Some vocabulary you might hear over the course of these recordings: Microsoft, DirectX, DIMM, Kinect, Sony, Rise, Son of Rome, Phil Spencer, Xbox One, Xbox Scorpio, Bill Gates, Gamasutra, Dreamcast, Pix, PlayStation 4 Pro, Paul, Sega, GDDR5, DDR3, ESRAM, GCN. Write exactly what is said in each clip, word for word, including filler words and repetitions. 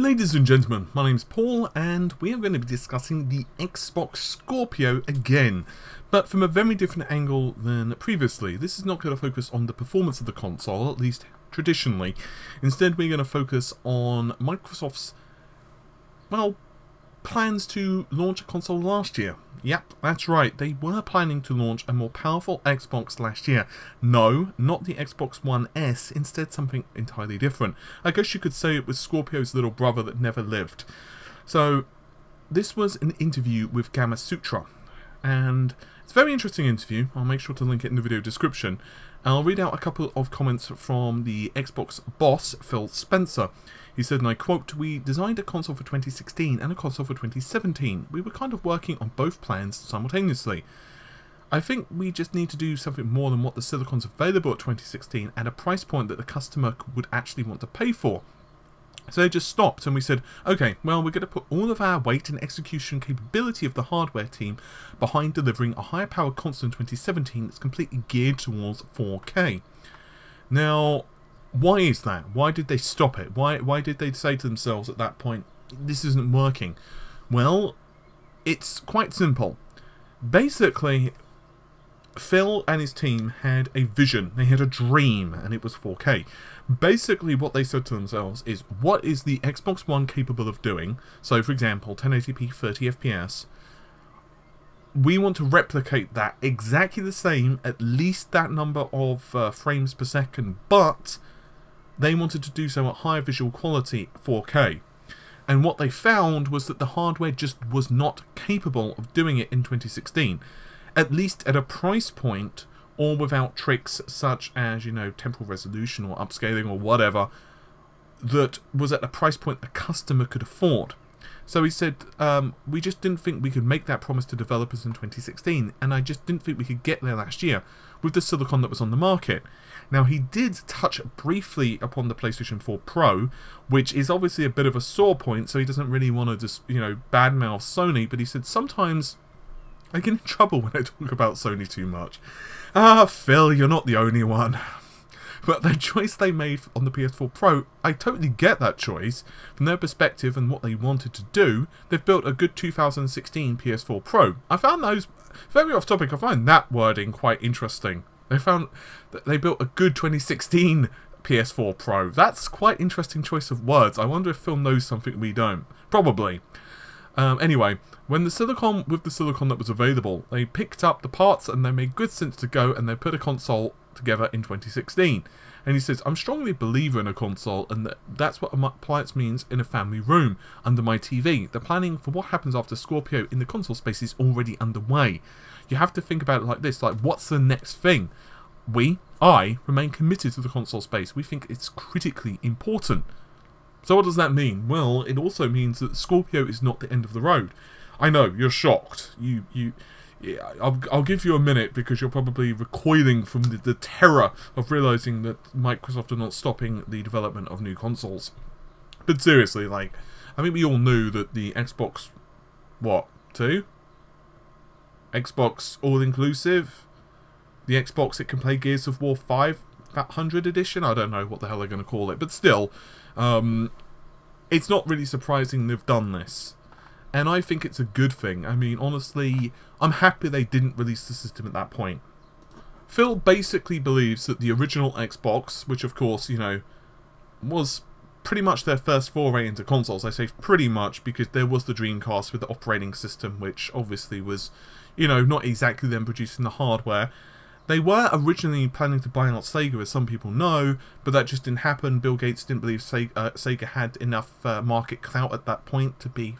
Ladies and gentlemen, my name's Paul and we are going to be discussing the Xbox Scorpio again, but from a very different angle than previously. This is not going to focus on the performance of the console, at least traditionally. Instead we're going to focus on Microsoft's, well, plans to launch a console last year. Yep, that's right, they were planning to launch a more powerful Xbox last year. No, not the Xbox One S, instead something entirely different. I guess you could say it was Scorpio's little brother that never lived. So, this was an interview with Gamasutra, and it's a very interesting interview. I'll make sure to link it in the video description. I'll read out a couple of comments from the Xbox boss, Phil Spencer. He said, and I quote, "We designed a console for twenty sixteen and a console for twenty seventeen. We were kind of working on both plans simultaneously. I think we just need to do something more than what the silicon's available at twenty sixteen at a price point that the customer would actually want to pay for. So they just stopped and we said, okay, well, we're going to put all of our weight and execution capability of the hardware team behind delivering a higher power console in twenty seventeen that's completely geared towards four K. Now, why is that? Why did they stop it? Why, why did they say to themselves at that point, this isn't working? Well, it's quite simple. Basically, Phil and his team had a vision, they had a dream, and it was four K. Basically what they said to themselves is, what is the Xbox One capable of doing? So for example, ten eighty p, thirty F P S. We want to replicate that exactly the same, at least that number of uh, frames per second, but they wanted to do so at higher visual quality, four K. And what they found was that the hardware just was not capable of doing it in twenty sixteen. At least at a price point, or without tricks such as, you know, temporal resolution or upscaling or whatever, that was at a price point a customer could afford. So he said, um, we just didn't think we could make that promise to developers in twenty sixteen, and I just didn't think we could get there last year with the silicon that was on the market. Now, he did touch briefly upon the PlayStation four Pro, which is obviously a bit of a sore point, so he doesn't really want to just, you know, badmouth Sony, but he said sometimes I get in trouble when I talk about Sony too much. Ah, Phil, you're not the only one. But the choice they made on the P S four Pro, I totally get that choice. From their perspective and what they wanted to do, they've built a good two thousand sixteen P S four Pro. I found those, very off topic, I find that wording quite interesting. They found that they built a good twenty sixteen P S four Pro. That's quite interesting choice of words. I wonder if Phil knows something we don't. Probably. Um, anyway, when the silicon with the silicon that was available, they picked up the parts and they made good sense to go and they put a console together in twenty sixteen. And he says, I'm strongly a believer in a console and that that's what an appliance means in a family room, under my T V. The planning for what happens after Scorpio in the console space is already underway. You have to think about it like this, like what's the next thing? We, I, remain committed to the console space. We think it's critically important. So what does that mean? Well, it also means that Scorpio is not the end of the road. I know, you're shocked. You, you, yeah, I'll, I'll give you a minute because you're probably recoiling from the, the terror of realising that Microsoft are not stopping the development of new consoles. But seriously, like, I mean, we all knew that the Xbox, what, two? Xbox all-inclusive? The Xbox that can play Gears of War five? That one hundred edition? I don't know what the hell they're going to call it, but still, um, it's not really surprising they've done this. And I think it's a good thing. I mean, honestly, I'm happy they didn't release the system at that point. Phil basically believes that the original Xbox, which of course, you know, was pretty much their first foray into consoles. I say pretty much because there was the Dreamcast with the operating system, which obviously was, you know, not exactly them producing the hardware. They were originally planning to buy out Sega, as some people know, but that just didn't happen. Bill Gates didn't believe Sega, uh, Sega had enough uh, market clout at that point to be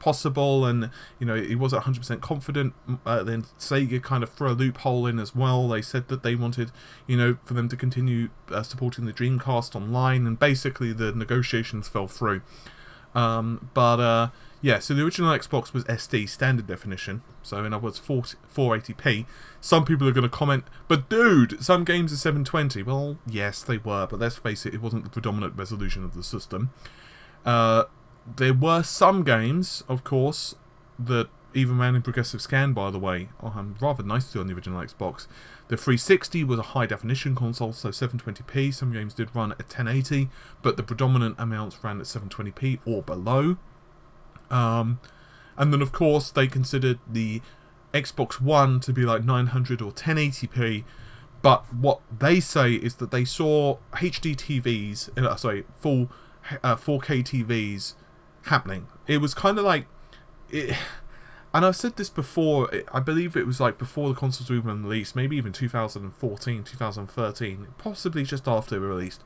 possible, and you know he wasn't one hundred percent confident. Uh, then Sega kind of threw a loophole in as well. They said that they wanted, you know, for them to continue uh, supporting the Dreamcast online, and basically the negotiations fell through. Um, but uh, yeah, so the original Xbox was S D, standard definition, so in other words four eighty p. Some people are going to comment, but dude, some games are seven twenty. Well, yes they were, but let's face it, it wasn't the predominant resolution of the system. Uh, there were some games, of course, that even ran in progressive scan, by the way. Um, rather nicely on the original Xbox. The three sixty was a high-definition console, so seven twenty p. Some games did run at ten eighty, but the predominant amounts ran at seven twenty p or below. Um, and then, of course, they considered the Xbox One to be like nine hundred or ten eighty p. But what they say is that they saw H D T Vs, uh, sorry, full uh, four K T Vs happening. It was kind of like... It, and I've said this before, I believe it was like before the consoles were even released, maybe even two thousand fourteen, two thousand thirteen, possibly just after they were released.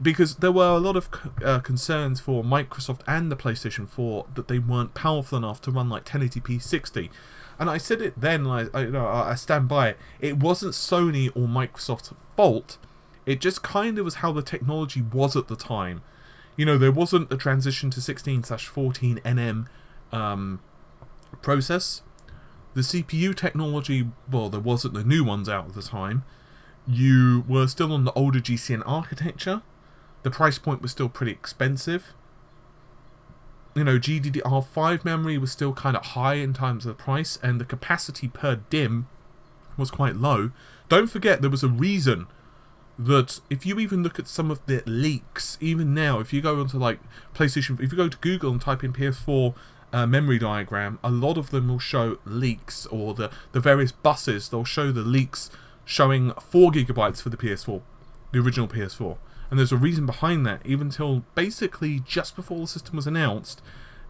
Because there were a lot of uh, concerns for Microsoft and the PlayStation four that they weren't powerful enough to run like ten eighty p sixty. And I said it then, and I, I, you know, I stand by it. It wasn't Sony or Microsoft's fault. It just kind of was how the technology was at the time. You know, there wasn't a transition to sixteen slash fourteen N M um, process. The C P U technology, well, there wasn't the new ones out at the time. You were still on the older G C N architecture. The price point was still pretty expensive. You know, G D D R five memory was still kind of high in terms of the price, and the capacity per DIMM was quite low. Don't forget, there was a reason that if you even look at some of the leaks, even now, if you go onto like PlayStation, if you go to Google and type in P S four uh, memory diagram, a lot of them will show leaks, or the, the various buses, they'll show the leaks showing four gigabytes for the P S four, the original P S four. And there's a reason behind that. Even till basically just before the system was announced,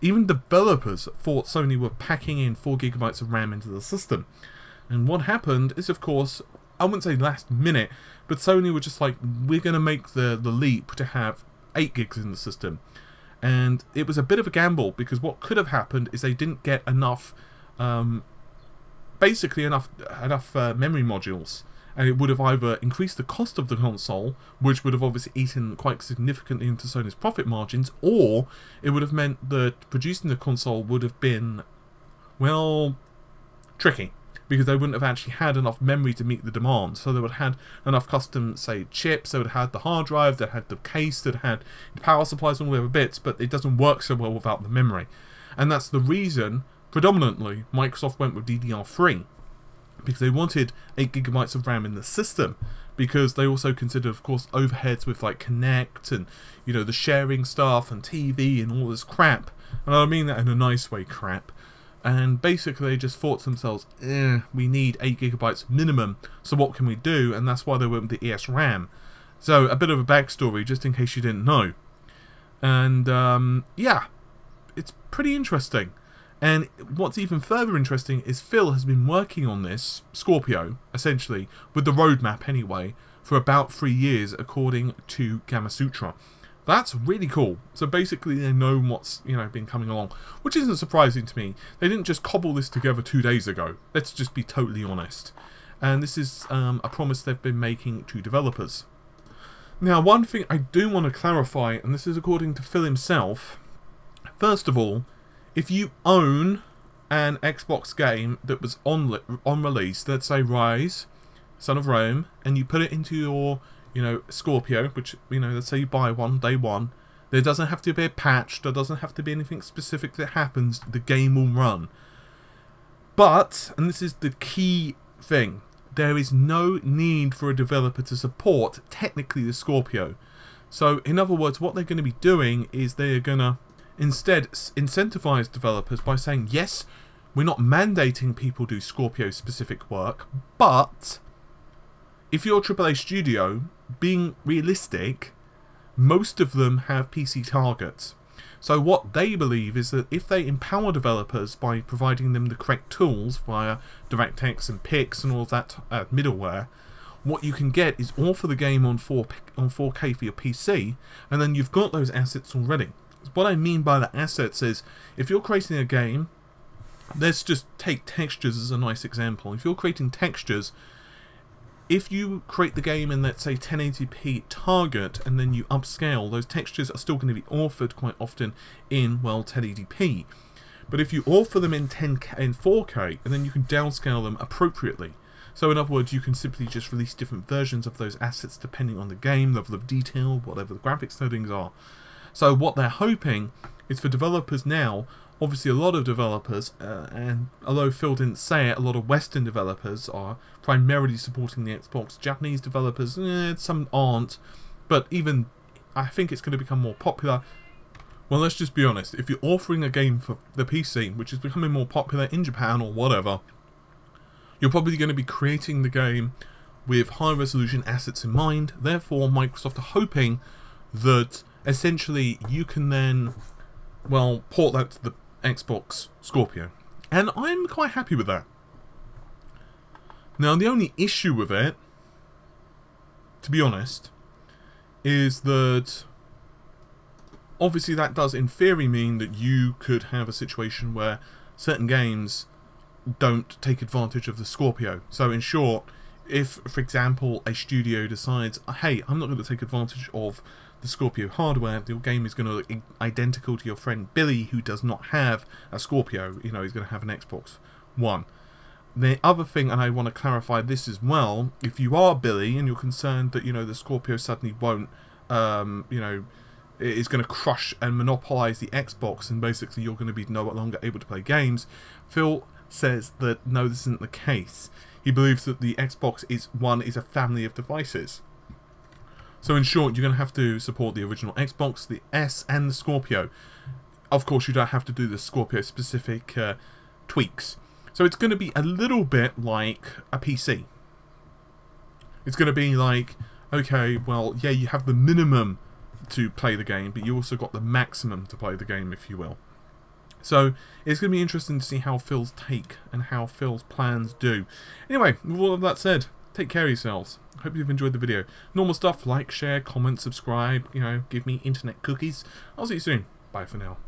even developers thought Sony were packing in four gigabytes of RAM into the system. And what happened is, of course, I wouldn't say last minute, but Sony were just like, we're going to make the, the leap to have eight gigs in the system. And it was a bit of a gamble, because what could have happened is they didn't get enough, um, basically enough, enough uh, memory modules. And it would have either increased the cost of the console, which would have obviously eaten quite significantly into Sony's profit margins, or it would have meant that producing the console would have been, well, tricky, because they wouldn't have actually had enough memory to meet the demand. So they would have had enough custom, say, chips, they would have had the hard drive, they had the case, they'd had the power supplies and all the other bits, but it doesn't work so well without the memory. And that's the reason, predominantly, Microsoft went with D D R three. Because they wanted eight gigabytes of RAM in the system, because they also considered, of course, overheads with like Kinect and, you know, the sharing stuff and T V and all this crap. And I mean that in a nice way, crap. And basically they just thought to themselves, eh, we need eight gigabytes minimum, so what can we do? And that's why they went with the E S RAM. So a bit of a backstory, just in case you didn't know. And um, yeah, it's pretty interesting. And what's even further interesting is Phil has been working on this Scorpio, essentially, with the roadmap anyway, for about three years, according to Gamasutra. That's really cool. So basically, they know what's, you know, been coming along, which isn't surprising to me. They didn't just cobble this together two days ago. Let's just be totally honest. And this is um, a promise they've been making to developers. Now, one thing I do want to clarify, and this is according to Phil himself. First of all, if you own an Xbox game that was on on release, let's say Rise, Son of Rome, and you put it into your, you know, Scorpio, which, you know, let's say you buy one day one, there doesn't have to be a patch, there doesn't have to be anything specific that happens, the game will run. But, and this is the key thing, there is no need for a developer to support technically the Scorpio. So, in other words, what they're going to be doing is they're going to instead incentivize developers by saying, yes, we're not mandating people do Scorpio specific work, but if you're a triple A studio, being realistic, most of them have P C targets. So what they believe is that if they empower developers by providing them the correct tools via DirectX and Pix and all of that uh, middleware, what you can get is all for the game on four K for your P C, and then you've got those assets already. What I mean by the assets is, if you're creating a game, let's just take textures as a nice example. If you're creating textures, if you create the game in, let's say, ten eighty p target, and then you upscale, those textures are still going to be authored quite often in, well, ten eighty p. But if you author them in ten K and four K, and then you can downscale them appropriately. So in other words, you can simply just release different versions of those assets depending on the game, level of detail, whatever the graphics settings are. So what they're hoping is for developers now obviously a lot of developers, uh, and although Phil didn't say it, a lot of Western developers are primarily supporting the Xbox. Japanese developers, eh, some aren't, but even I think it's going to become more popular. Well, let's just be honest, if you're offering a game for the P C, which is becoming more popular in Japan or whatever, you're probably going to be creating the game with high resolution assets in mind. Therefore, Microsoft are hoping that essentially you can then, well, port that to the Xbox Scorpio. And I'm quite happy with that. Now, the only issue with it, to be honest, is that obviously that does in theory mean that you could have a situation where certain games don't take advantage of the Scorpio. So in short, if, for example, a studio decides, hey, I'm not going to take advantage of the Scorpio hardware, your game is going to look identical to your friend Billy, who does not have a Scorpio. You know, he's going to have an Xbox One. The other thing, and I want to clarify this as well, if you are Billy and you're concerned that, you know, the Scorpio suddenly won't, um, you know, is going to crush and monopolize the Xbox, and basically you're going to be no longer able to play games, Phil says that no, this isn't the case. He believes that the Xbox is one is a family of devices. So in short, you're going to have to support the original Xbox, the S, and the Scorpio. Of course, you don't have to do the Scorpio-specific uh, tweaks. So it's going to be a little bit like a P C. It's going to be like, okay, well, yeah, you have the minimum to play the game, but you also got the maximum to play the game, if you will. So it's going to be interesting to see how Phil's take and how Phil's plans do. Anyway, with all of that said, take care of yourselves. Hope you've enjoyed the video. Normal stuff, like, share, comment, subscribe, you know, give me internet cookies. I'll see you soon. Bye for now.